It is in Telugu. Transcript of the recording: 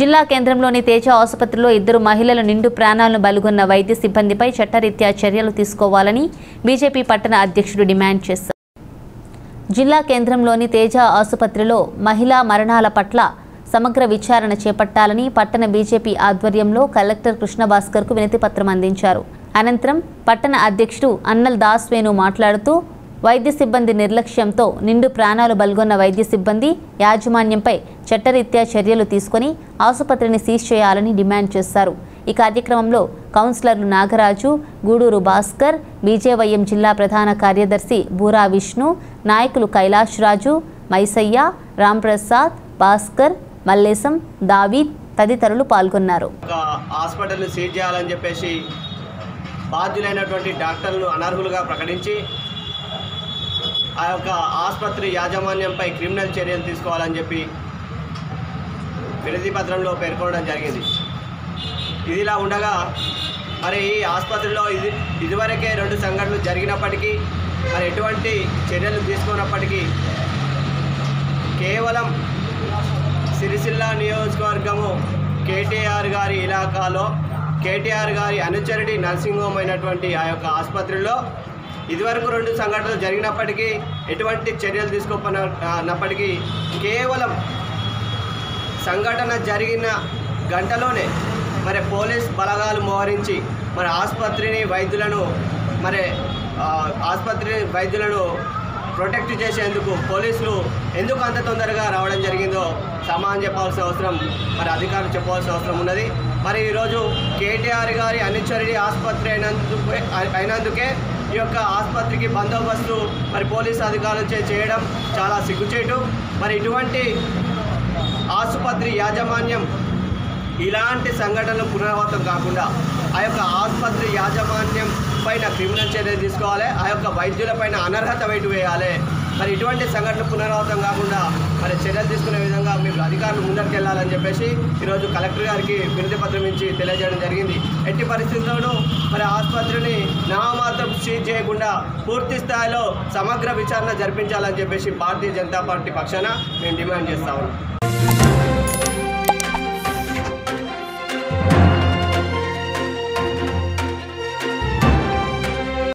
జిల్లా కేంద్రంలోని తేజ ఆసుపత్రిలో ఇద్దరు మహిళలు నిండు ప్రాణాలను బలిగొన్న వైద్య సిబ్బందిపై చట్టరీత్యా చర్యలు తీసుకోవాలని బీజేపీ పట్టణ అధ్యక్షుడు డిమాండ్ చేశారు. జిల్లా కేంద్రంలోని తేజ ఆసుపత్రిలో మహిళా మరణాల పట్ల సమగ్ర విచారణ చేపట్టాలని పట్టణ బీజేపీ ఆధ్వర్యంలో కలెక్టర్ కృష్ణభాస్కర్కు వినతిపత్రం అందించారు. అనంతరం పట్టణ అధ్యక్షుడు అన్నల్ దాస్ వేణు మాట్లాడుతూ వైద్య సిబ్బంది నిర్లక్ష్యంతో నిండు ప్రాణాలు బలిగొన్న వైద్య సిబ్బంది యాజమాన్యంపై చట్టరీత్యా చర్యలు తీసుకొని ఆసుపత్రిని సీజ్ చేయాలని డిమాండ్ చేశారు. ఈ కార్యక్రమంలో కౌన్సిలర్లు నాగరాజు, గూడూరు భాస్కర్, బీజేవైఎం జిల్లా ప్రధాన కార్యదర్శి బూరా విష్ణు, నాయకులు కైలాష్ రాజు, మైసయ్య, రాంప్రసాద్, భాస్కర్, మల్లేశం, దావీద్ తదితరులు పాల్గొన్నారు. హాస్పిటల్ని సీజ్ చేయాలని చెప్పేసి బాధ్యులైనటువంటి డాక్టర్లు అనర్హులుగా ప్రకటించి ఆ యొక్క ఆసుపత్రి యాజమాన్యంపై క్రిమినల్ చర్యలు తీసుకోవాలని చెప్పి వినతి పత్రంలో పేర్కొనడం జరిగింది. ఇదిలా ఉండగా మరి ఈ ఆసుపత్రిలో ఇదివరకే 2 సంఘటనలు జరిగినప్పటికీ మరి ఎటువంటి చర్యలు తీసుకున్నప్పటికీ కేవలం సిరిసిల్ల నియోజకవర్గము కేటీఆర్ గారి ఇలాకాలో కేటీఆర్ గారి అనుచరుడి నర్సింగ్ హోమ్ అయినటువంటి ఆ యొక్క ఆసుపత్రిలో ఇదివరకు 2 సంఘటనలు జరిగినప్పటికీ ఎటువంటి చర్యలు తీసుకోనప్పటికీ కేవలం సంఘటన జరిగిన గంటలోనే మరి పోలీస్ బలగాలు మోహరించి మరి ఆసుపత్రి వైద్యులను ప్రొటెక్ట్ చేసేందుకు పోలీసులు ఎందుకు అంత తొందరగా రావడం జరిగిందో సమాధానం చెప్పాల్సిన అవసరం మరి అధికారులు చెప్పాల్సిన అవసరం ఉన్నది. మరి ఈరోజు కేటీఆర్ గారి అనుచరుడి ఆసుపత్రి అయినందుకే ఈ యొక్క ఆసుపత్రికి బందోబస్తు మరి పోలీస్ అధికారులు చేయడం చాలా సిగ్గుచేటు. మరి ఇటువంటి ఆసుపత్రి యాజమాన్యం ఇలాంటి సంఘటనలు పునరావృతం కాకుండా ఆ యొక్క ఆసుపత్రి యాజమాన్యం పైన క్రిమినల్ చర్యలు తీసుకోవాలి, ఆ యొక్క వైద్యుల పైన అనర్హత వేటు వేయాలి. మరి ఇటువంటి సంఘటనలు పునరావృతం కాకుండా మరి చర్యలు తీసుకునే విధంగా మీరు అధికారులు ముందరికి వెళ్ళాలని చెప్పేసి ఈరోజు కలెక్టర్ గారికి వినతి పత్రం ఇచ్చి తెలియజేయడం జరిగింది. ఎట్టి పరిస్థితుల్లోనూ మరి ఆసుపత్రిని నామమాత్రం సీజ్ చేయకుండా పూర్తి స్థాయిలో సమగ్ర విచారణ జరిపించాలని చెప్పేసి భారతీయ జనతా పార్టీ పక్షాన మేము డిమాండ్ చేస్తా ఉన్నాం.